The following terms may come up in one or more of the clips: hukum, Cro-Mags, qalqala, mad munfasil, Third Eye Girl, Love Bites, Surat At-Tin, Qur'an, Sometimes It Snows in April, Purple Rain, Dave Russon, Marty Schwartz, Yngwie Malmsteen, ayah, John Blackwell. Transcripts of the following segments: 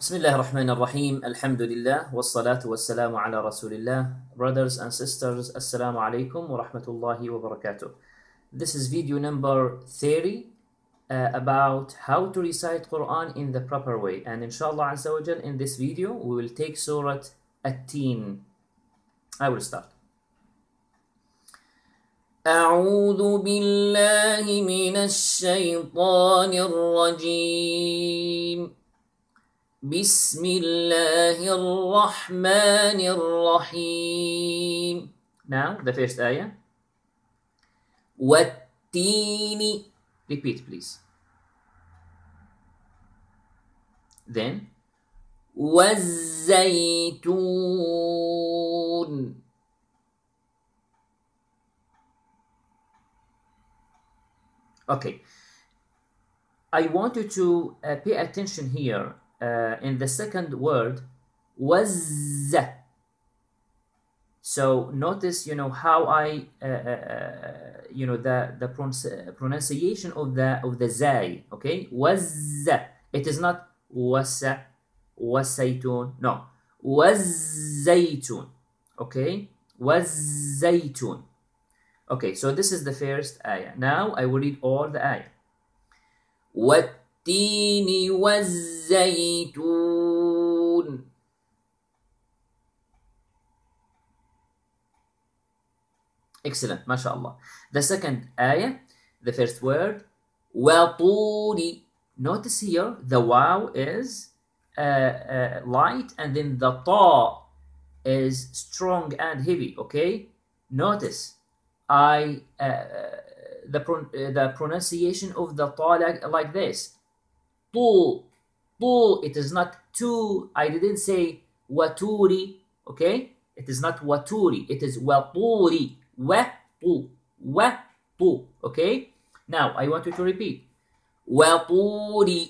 Bismillahirrahmanirrahim. Alhamdulillah. Wassalatu wassalamu ala rasulillah. Brothers and sisters, assalamu alaikum wa rahmatullahi wa barakatuh. This is video number 30 about how to recite Quran in the proper way. And inshallah azza wa jal, in this video, we will take Surat At-Tin. I will start. أعوذ بالله من الشيطان الرجيم بسم الله الرحمن الرحيم. Now the first ayah. والتين. Repeat please. Then والزيتون. Okay, I want you to pay attention here in the second word, was. So notice, you know, how I, you know, the pronunciation of the zai. Okay, was. It is not wasa, wasaytun. No, was zaytun. Okay, was zaytun. Okay, so this is the first ayah. Now I will read all the ayah. وَالتِّينِ وَالزَّيْتُونِ. Excellent, mashallah. The second ayah, the first word, وَطُورِ. Notice here, the waw is light, and then the ta is strong and heavy, okay? Notice. the pronunciation of the ta like this. Tu, tu. It is not tu. I didn't say waturi. Okay, it is not waturi. It is waturi. Watu, watu. Okay. Now I want you to repeat. Waturi.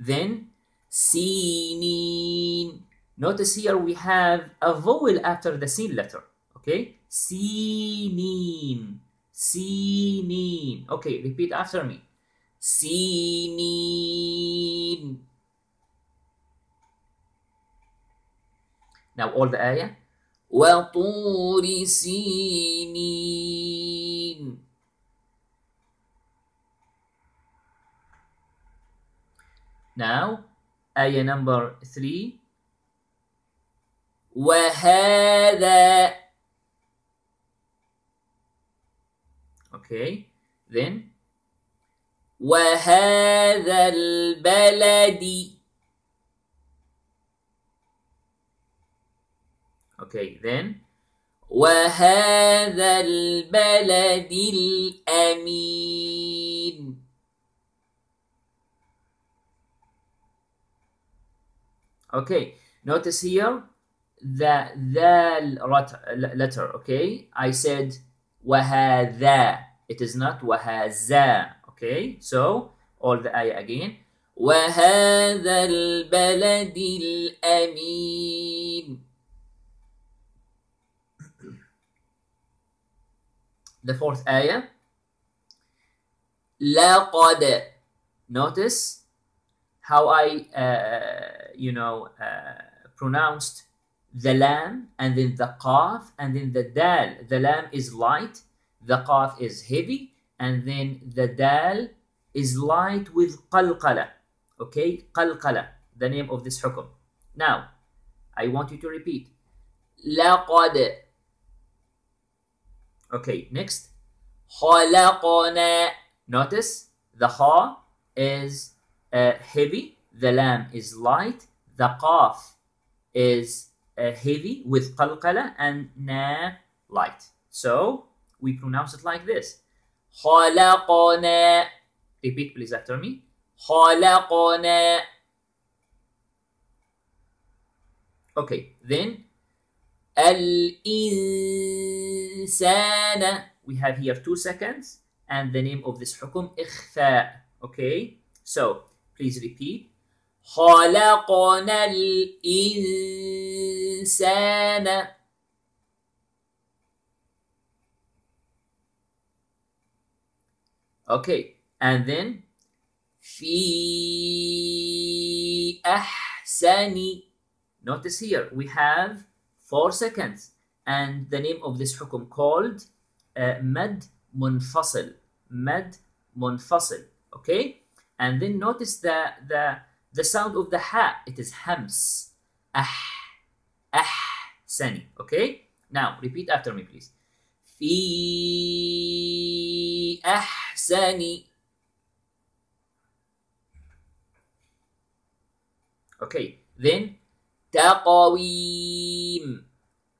Then sinin. Notice here we have a vowel after the sin letter. Okay? Sinin. Sinin. Okay, repeat after me. Sinin. Now all the ayah. وَطُورِ سِينِينَ. Now, ayah number 3. وَهَذَا. Okay, then وَهَذَا الْبَلَدِ. Okay, then وَهَذَا الْبَلَدِ الْأَمِينِ. Okay, notice here the letter, okay? I said وَهَذَا. It is not وَهَذَا. Okay, so all the ayah again. وَهَذَا الْبَلَدِ الْأَمِينِ. The fourth ayah. لَقَدْ. Notice how I, you know, pronounced the lam, and then the qaf, and then the dal. The lam is light, the qaf is heavy, and then the dal is light with qalqala. Okay, qalqala, the name of this hukum. Now, I want you to repeat. لَقَدْ. Okay, next. خَلَقَنَا. Notice, the ha is heavy, the lam is light, the qaf is heavy with qalqala, and na light. So we pronounce it like this. خلقنا. Repeat please after me. خلقنا. Okay, then الإنسان. We have here 2 seconds, and the name of this hukum إخفاء. Okay, so please repeat. خلقنا الإنسان. Okay, and then fi ahsani. Notice here we have 4 seconds, and the name of this hukum called mad munfasil. Mad munfasil. Okay, and then notice the sound of the ha. It is hams. Ahsani. Okay. Now repeat after me, please. Fi ahsani. Okay. Then taqawim.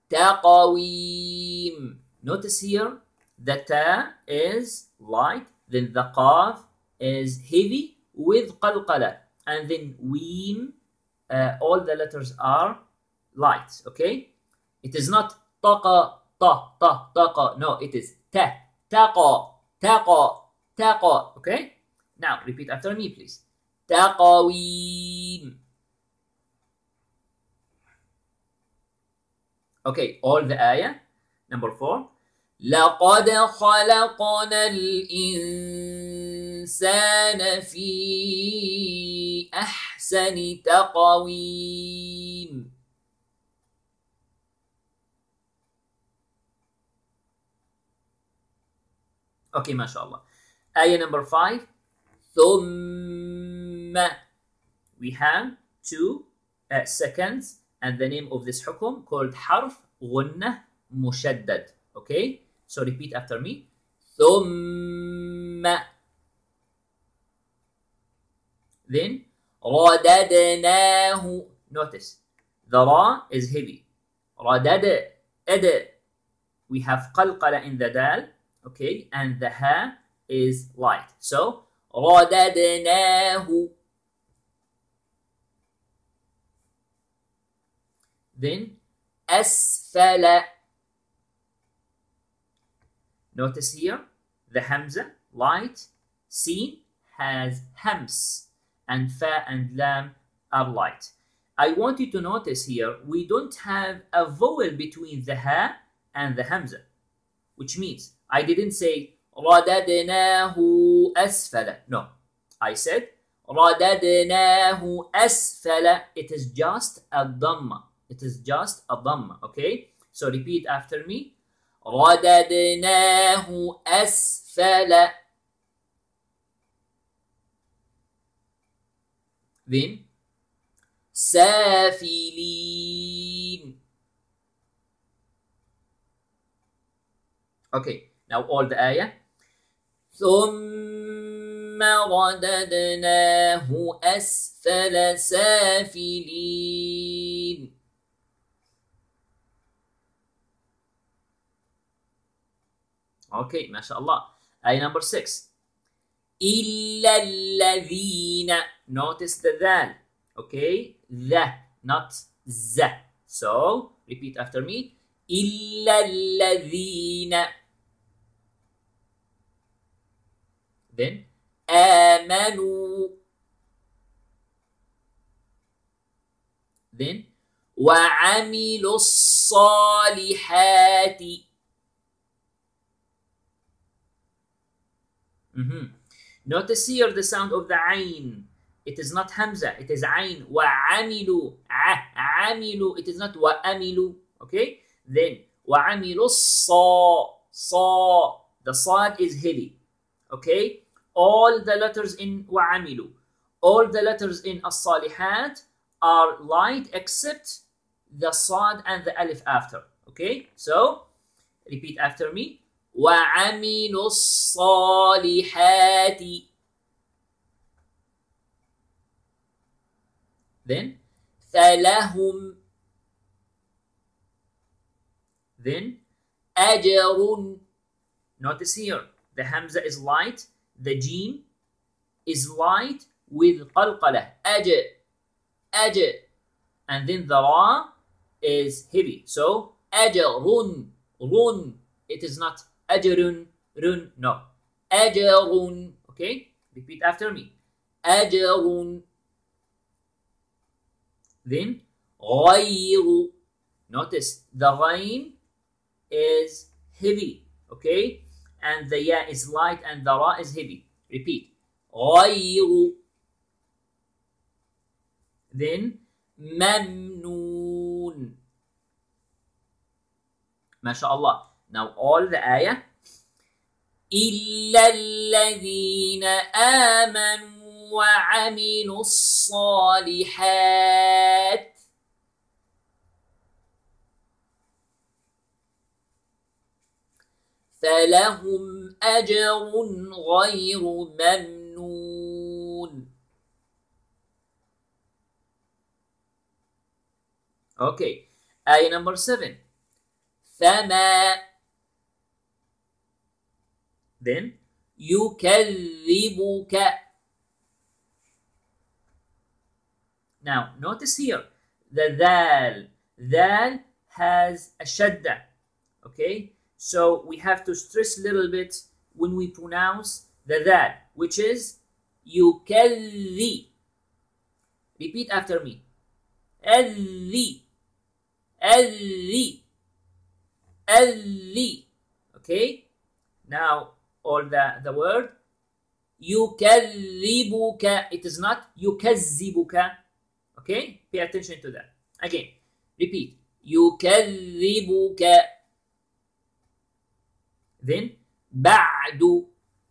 Taqawim. Notice here the ta is light, then the qaf is heavy with qalqala, and then weem. All the letters are light. Okay. It is not taqa, ta, ta, taqa. No, it is ta, taqa, taqa, taqa. Okay? Now, repeat after me, please. Taqawim. Okay, all the ayah. Number 4. لَقَدْ خَلَقْنَا الْإِنسَانَ فِي أَحْسَنِ تَقْوِيمٍ. Okay, mashallah. Ayah number 5. Thumma. We have 2 seconds, and the name of this hukum called harf ghunnah mushaddad. Okay, so repeat after me. Thumma. Then radadnahu. Notice the ra is heavy. Radad, ad. We have qalqala in the dal. Okay, and the ha is light. So, radadnahu. Then, asfala. Notice here, the hamza, light. Sin has hams. And fa and lam are light. I want you to notice here, we don't have a vowel between the ha and the hamza. Which means, I didn't say radadnahu asfala. No, I said radadnahu asfala. It is just a dhamma. It is just a dhamma. Okay, so repeat after me. Radadnahu asfala. Then safilin. Okay. Now all the ayah. ثُمَّ رَدَدْنَاهُ أَسْفَلَ سَافِلِينَ. Okay, mashallah. Ayah number 6. إِلَّا الَّذِينَ. Notice the dal. Okay, the, not the. So, repeat after me. إِلَّا الَّذِينَ. Then amanu. Then وَعَمِلُوا الصَّالِحَاتِ. Notice here the sound of the ayn. It is not hamza, it is ayn. وَعَمِلُوا, عَمِلُوا. It is not وَأَمِلُوا. Okay? Then وَعَمِلُوا الصَّا. صَا. The صاد is heavy. Okay? All the letters in وَعَمِلُوا, all the letters in الصالحات are light except the صاد and the alif after. Okay, so repeat after me. وَعَمِلُوا الصَّالِحَاتِ. Then فَلَهُمْ. Then أَجْرٌ. Notice here the hamza is light. The jim is light with qalqalah. Ajr, ajr. And then the ra is heavy. So, ajrun, run. It is not ajrun, run. No. Ajrun. Okay? Repeat after me. Ajrun. Then, ghayru. Notice the ghayn is heavy. Okay? And the ya is light and the ra is heavy. Repeat. غير then ممنون ما شاء الله. Now all the ayah إلا الذين آمنوا وعملوا الصالحات فلهم أجر غير ممنون. Okay, ayah number 7. فما then يكذبك. Now notice here the ذال. ذال has a shadda. Okay, so we have to stress a little bit when we pronounce the ذال, which is يكذي. Repeat after me. الذي الذي الذي. Okay, now all the word يكذبك. It is not يكذبك. Okay, pay attention to that. Again, repeat يكذبك. Then بعد.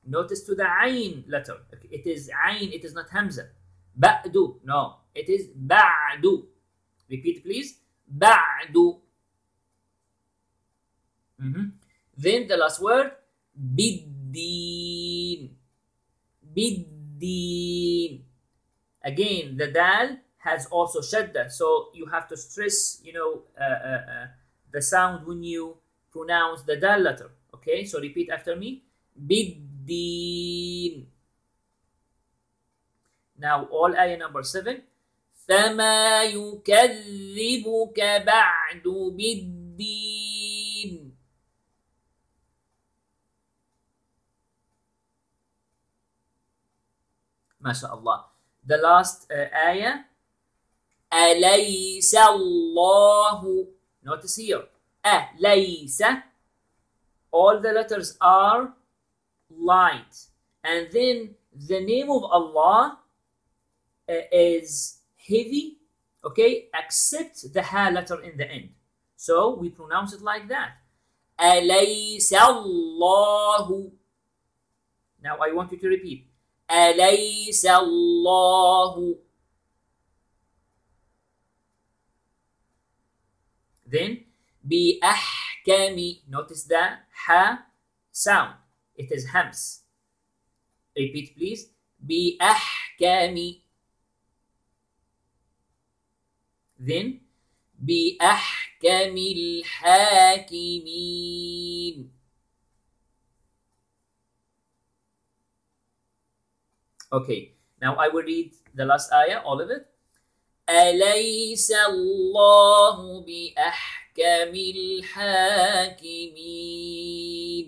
Notice to the عين letter. Okay, it is عين. It is not hamza. بعد. No, it is بعد. Repeat please. بعد. Then the last word بالدين. بالدين. Again the dal has also shadda, so you have to stress, you know, the sound when you pronounce the dal letter. Okay, so repeat after me. Biddeen. Now all ayah number 7. فَمَا يُكَذِّبُكَ بَعْدُ بِالدِّينِ. ما شاء الله. The last ayah. أَلَيْسَ اللَّهُ. Notice here. أَلَيْسَ. All the letters are light. And then the name of Allah is heavy, okay, except the ha letter in the end. So we pronounce it like that. Alaysa Allahu. Now I want you to repeat. Alaysa Allahu. Then bi ahkami. Notice the ha sound. It is hams. Repeat please. Bi ahkami. Then bi ahkamil hakimin. Okay, now I will read the last ayah, all of it. Alaysa Allahu bi ahkami Kamil Hakimin.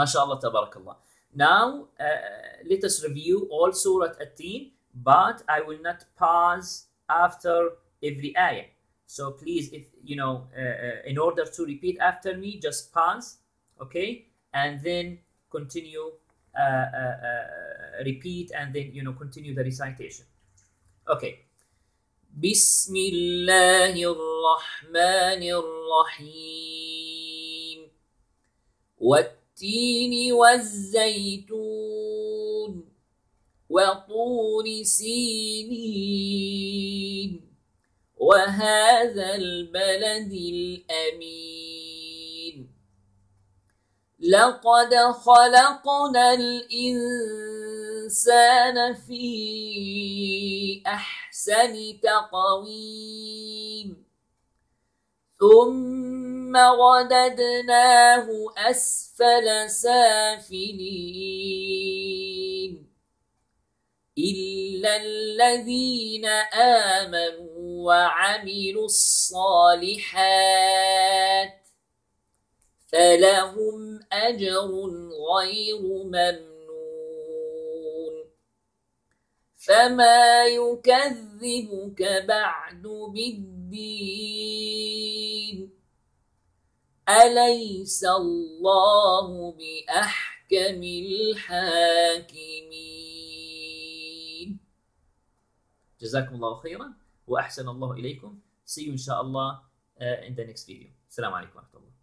MashaAllah, Tabarakallah. Now, let us review all Surat At-Tin, but I will not pause after every ayah. So please, if you know, in order to repeat after me, just pause, okay, and then continue. Repeat and then, you know, continue the recitation. Okay. Bismillahir Rahmanir Rahim. Wat-tini waz-zaytun wa turi sinin wa hadha al-baladil amin. لقد خلقنا الإنسان في أحسن تقويم ثم رددناه أسفل سافلين إلا الذين آمنوا وعملوا الصالحات فلهم أجر غير ممنون فما يكذبك بعد بالدين أليس الله بأحكم الحاكمين. جزاكم الله خيرا وأحسن الله إليكم. See you إن شاء الله in the next video. السلام عليكم ورحمة الله.